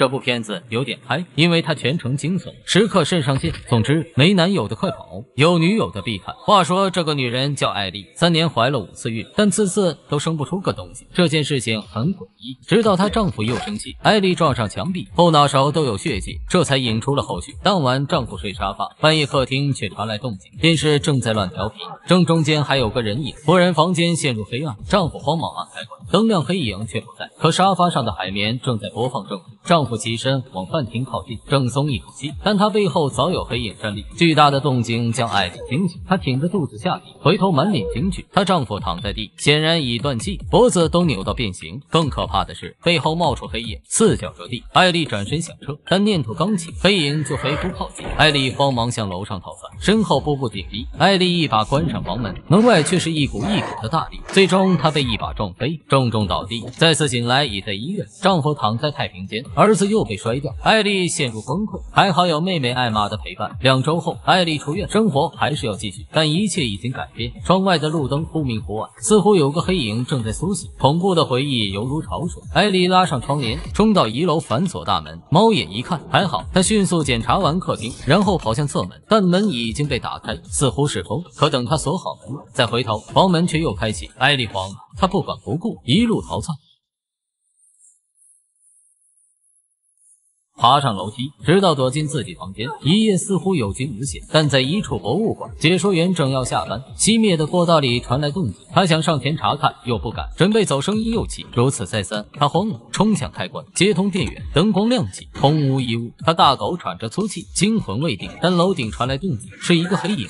这部片子有点嗨，因为它全程惊悚，时刻肾上腺。总之，没男友的快跑，有女友的必看。话说这个女人叫艾丽，3年怀了5次孕，但次次都生不出个东西。这件事情很诡异，直到她丈夫又生气，艾丽撞上墙壁，后脑勺都有血迹，这才引出了后续。当晚丈夫睡沙发，半夜客厅却传来动静，便是正在乱调皮，正中间还有个人影。忽然房间陷入黑暗，丈夫慌忙按开关，灯亮黑影却不在，可沙发上的海绵正在播放正剧。丈夫起身往饭厅靠近，正松一口气，但他背后早有黑影站立，巨大的动静将艾丽惊醒。她挺着肚子下地，回头满脸惊惧，她丈夫躺在地，显然已断气，脖子都扭到变形。更可怕的是，背后冒出黑影，四脚着地。艾丽转身想撤，但念头刚起，黑影就飞扑靠近。艾丽慌忙向楼上逃窜，身后步步紧逼。艾丽一把关上房门，门外却是一股的大力，最终她被一把撞飞，重重倒地。再次醒来已在医院，丈夫躺在太平间，儿子又被摔掉，艾丽陷入崩溃。还好有妹妹艾玛的陪伴。2周后，艾丽出院，生活还是要继续，但一切已经改变。窗外的路灯忽明忽暗，似乎有个黑影正在苏醒。恐怖的回忆犹如潮水。艾丽拉上窗帘，冲到1楼反锁大门，猫眼一看，还好，她迅速检查完客厅，然后跑向侧门，但门已经被打开，似乎是风。可等她锁好门，再回头，房门却又开启。艾丽慌了，她不管不顾，一路逃窜。爬上楼梯，直到躲进自己房间，一夜似乎有惊无险。但在一处博物馆，解说员正要下班，熄灭的过道里传来动静，他想上前查看，又不敢，准备走声音又起，如此再三，他慌了，冲向开关，接通电源，灯光亮起，空无一物。他大口喘着粗气，惊魂未定，但楼顶传来动静，是一个黑影。